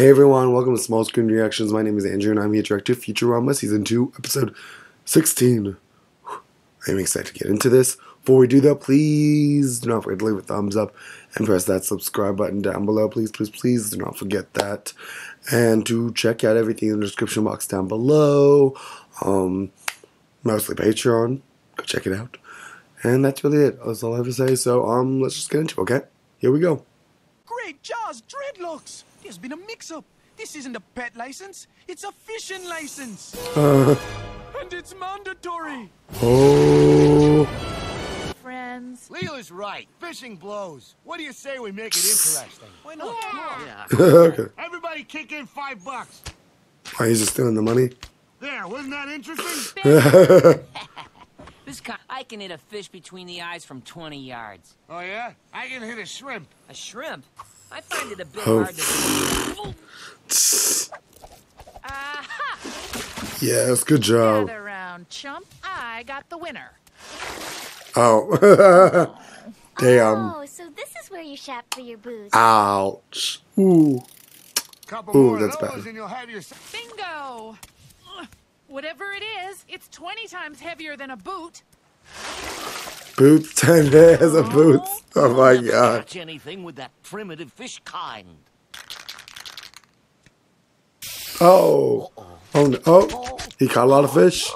Hey everyone, welcome to Small Screen Reactions. My name is Andrew and I'm here to direct Futurama Season 2, Episode 16. I'm excited to get into this. Before we do though, please do not forget to leave a thumbs up and press that subscribe button down below. Please, please, please do not forget that. And to check out everything in the description box down below. Mostly Patreon. Go check it out. And that's really it. That's all I have to say. So let's just get into it, okay? Here we go. Great Jaws dreadlocks! There's been a mix-up. This isn't a pet license. It's a fishing license. And it's mandatory. Oh. Friends. Leela's right. Fishing blows. What do you say we make it interesting? Why not? Yeah. Yeah. Okay. Everybody kick in $5. Why, he's just stealing the money? There, wasn't that interesting? I can hit a fish between the eyes from 20 yards. Oh, yeah? I can hit a shrimp. A shrimp? I find it a bit hard to... Aha! Yes, good job. Gather round, chump. I got the winner. Oh. Damn. Oh, so this is where you shop for your booze. Ouch. Ooh. Ooh, that's bad. Bingo! Whatever it is, it's 20 times heavier than a boot. Boots 10 pairs of boots. Oh my God! Catch anything with that primitive fish kind. Oh, oh, no. Oh! He caught a lot of fish.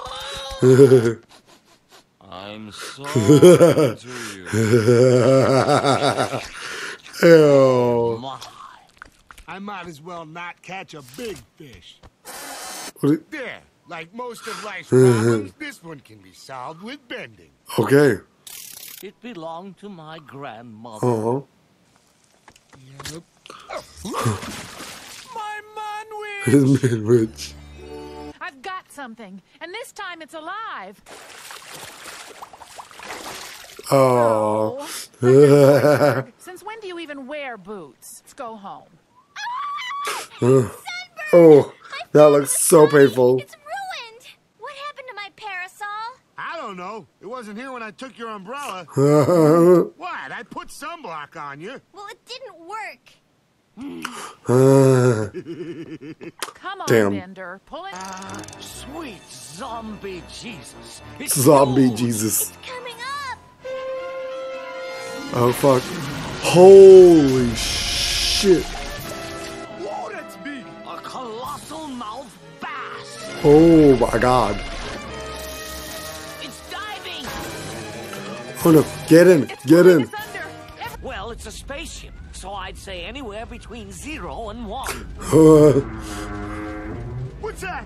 I'm sorry to you. Ew. My. I might as well not catch a big fish. There. Like most of life's problems, this one can be solved with bending. Okay. It belonged to my grandmother. Oh. Yep. My manwich. His manwich. I've got something, and this time it's alive. Oh. So, since when do you even wear boots? Let's go home. Oh, that looks so painful. I don't know. It wasn't here when I took your umbrella. What? I put sunblock on you. Well, it didn't work. Come on, damn. Bender. Pull it. Sweet zombie Jesus. It's zombie cold. Jesus. It's coming up. Oh, fuck. Holy shit. Whoa, that's big. A colossal mouth bass. Oh, my God. Oh no, get in, get in. Well, it's a spaceship, so I'd say anywhere between 0 and 1. What's that?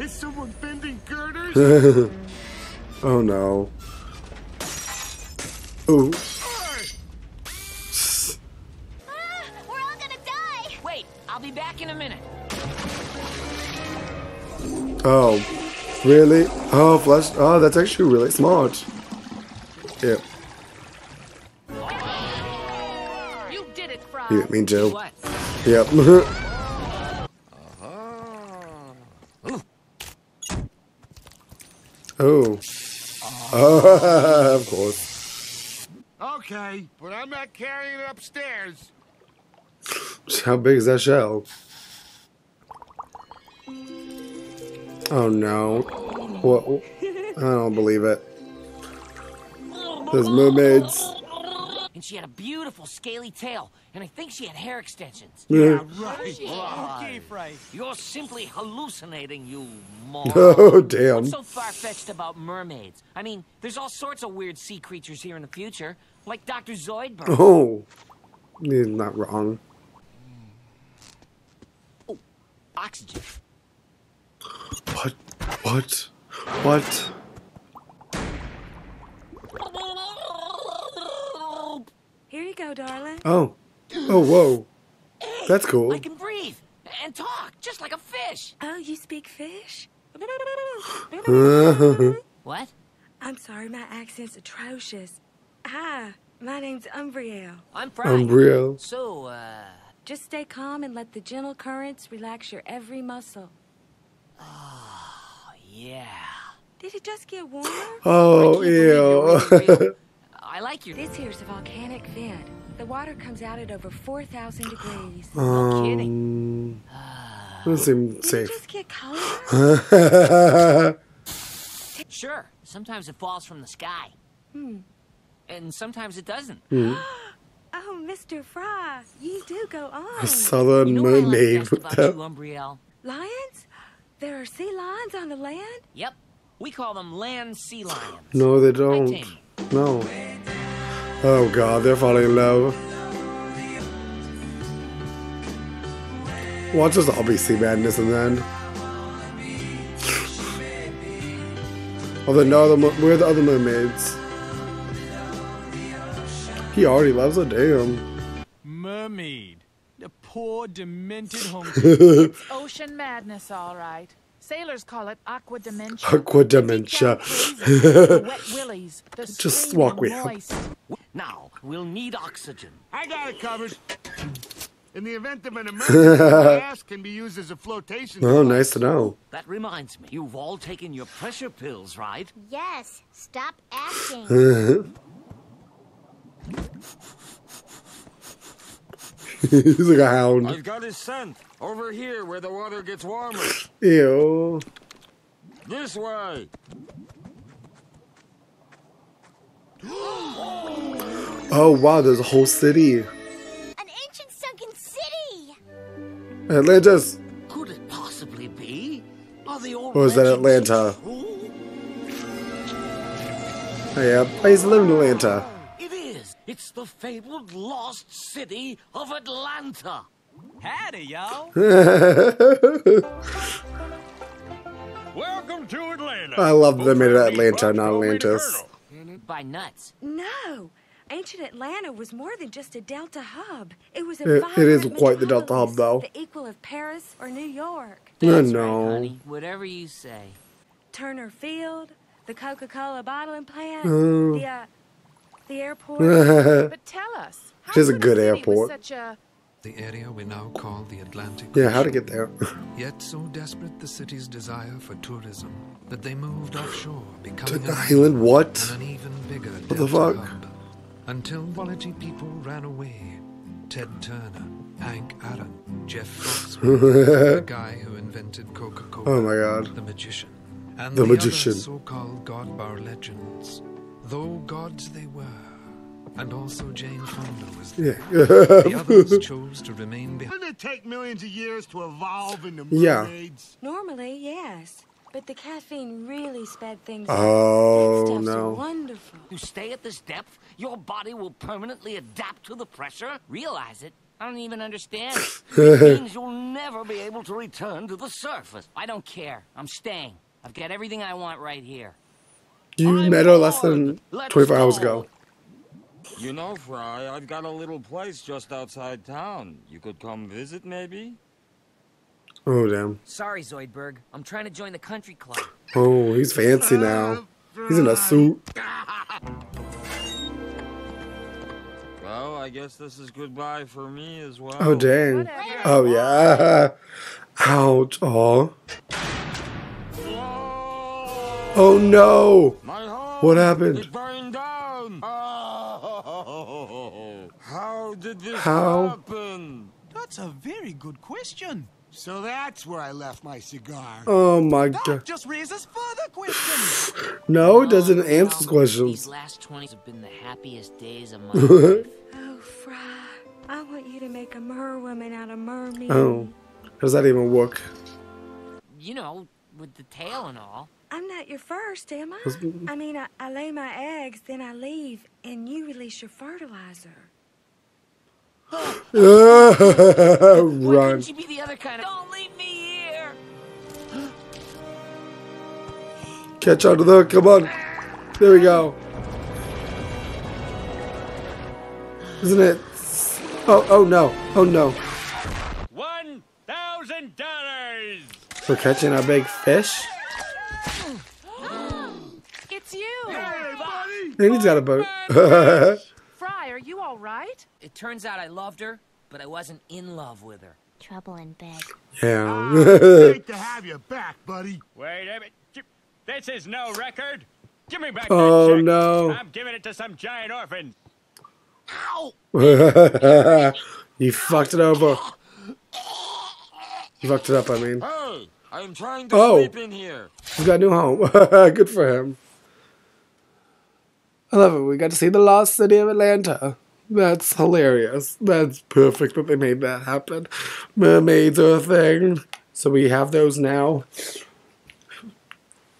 Is someone bending girders? Oh no. Ooh. We're all gonna die. Wait, I'll be back in a minute. Oh, really? Oh, flesh. Oh, that's actually really smart. Yeah. You did it, Frog. Yeah, me too. What? Yep. Uh-huh. Oh. Of course. Okay, but I'm not carrying it upstairs. How big is that shell? Oh no. What? I don't believe it. Those mermaids. And she had a beautiful scaly tail, and I think she had hair extensions. Yeah, right. Okay, right. You're simply hallucinating, you moron. Oh, damn. What's so far-fetched about mermaids? I mean, there's all sorts of weird sea creatures here in the future, like Doctor Zoidberg. Oh, he's not wrong. Oh, oxygen. What? What? What? Here you go, darling. Oh. Oh, whoa. Hey, that's cool. I can breathe and talk just like a fish. Oh, you speak fish? What? I'm sorry, my accent's atrocious. Hi, my name's Umbriel. I'm Fried. Umbriel. So, just stay calm and let the gentle currents relax your every muscle. Oh, yeah. Did it just get warmer? Oh, ew. I like you. This here's a volcanic vent. The water comes out at over 4,000 degrees. No kidding. Doesn't seem safe. Did you just get color? Sure. Sometimes it falls from the sky. Hmm. And sometimes it doesn't. Hmm. Oh, Mr. Fry, you do go on. A southern mermaid with that. Lions? There are sea lions on the land? Yep. We call them land sea lions. No, they don't. No. Oh, God, they're falling in love. Watch this obviously madness in the end. Although, no, we're the other mermaids. He already loves her, damn. Mermaid. The poor, demented homestead. Ocean madness, all right. Sailors call it aqua dementia. Aqua dementia. Wet willies. Just walk with him. Now, we'll need oxygen. I got it covered. In the event of an emergency, gas can be used as a flotation device. Oh, nice to know. That reminds me. You've all taken your pressure pills, right? Yes. Stop acting. He's like a hound. I've got his scent over here where the water gets warmer. Ew. This way. Oh wow, there's a whole city. An ancient sunken city. Atlantis. Could it possibly be? Are the old or is that Atlanta? Oh, yeah, I used to live in Atlanta. It's the fabled lost city of Atlanta. Howdy, y'all. Welcome to Atlanta. I love they made it Atlanta, not Atlantis. By nuts. No. Ancient Atlanta was more than just a Delta hub. It was a it is quite the Delta hub, though. The equal of Paris or New York. That's right, honey. Whatever you say. Turner Field, the Coca-Cola bottling plant, the airport. But tell us, it is a good airport. The area we now call the Atlantic. Yeah, how to get there? Yet so desperate the city's desire for tourism that they moved offshore, becoming an island. What? An even bigger what the fuck? Hub. Until quality people ran away. Ted Turner, Hank Aaron, Jeff Foxworthy, the guy who invented Coca-Cola. Oh my God. The magician. And the magician. Other so-called God of our legends. Though gods they were, and also Jane Fonda was there. Yeah. The others chose to remain behind. Didn't it take millions of years to evolve into mermaids? Yeah. Normally, yes. But the caffeine really sped things up. Oh, no. Wonderful. You stay at this depth, your body will permanently adapt to the pressure. Realize it. I don't even understand it. It means you'll never be able to return to the surface. I don't care. I'm staying. I've got everything I want right here. You met her less than 24 hours ago. You know, Fry, I've got a little place just outside town. You could come visit, maybe? Oh, damn. Sorry, Zoidberg. I'm trying to join the country club. Oh, he's fancy now. He's in a suit. Well, I guess this is goodbye for me as well. Oh, dang. Whatever. Oh, yeah. Ouch. Oh. Oh no! What happened? It burned down. Oh, how did this happen? That's a very good question. So that's where I left my cigar. Oh my God! Just raises further questions. No, it doesn't answer questions. These last 20s have been the happiest days of my life. Oh, Fry, I want you to make a merwoman out of mermaid. Oh, how does that even work? You know, with the tail and all. I'm not your first, am I? I mean, I lay my eggs, then I leave, and you release your fertilizer. Run. Why couldn't you be the other kind of... Don't leave me here! Catch out of there, come on. There we go. Isn't it... Oh, oh no, oh no. $1,000! For catching a big fish? And he's got a boat. Fry, are you all right? It turns out I loved her, but I wasn't in love with her. Trouble in bed. Yeah. Great to have you back, buddy. Wait a minute. This is no record. Give me back that check. Oh, no. I'm giving it to some giant orphan. Ow! You fucked it over. You fucked it up, I mean. Hey, I'm trying to sleep in here. He's got a new home. Good for him. I love it. We got to see the lost city of Atlanta. That's hilarious. That's perfect that they made that happen. Mermaids are a thing. So we have those now.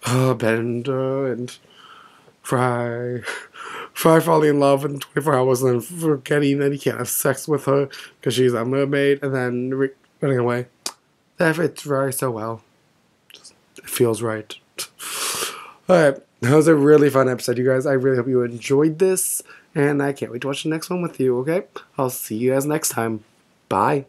Bender and Fry. Fry falling in love in 24 hours and then forgetting that he can't have sex with her because she's a mermaid and then running away. That fits Fry so well. Just, it feels right. Alright, that was a really fun episode, you guys. I really hope you enjoyed this. And I can't wait to watch the next one with you, okay? I'll see you guys next time. Bye.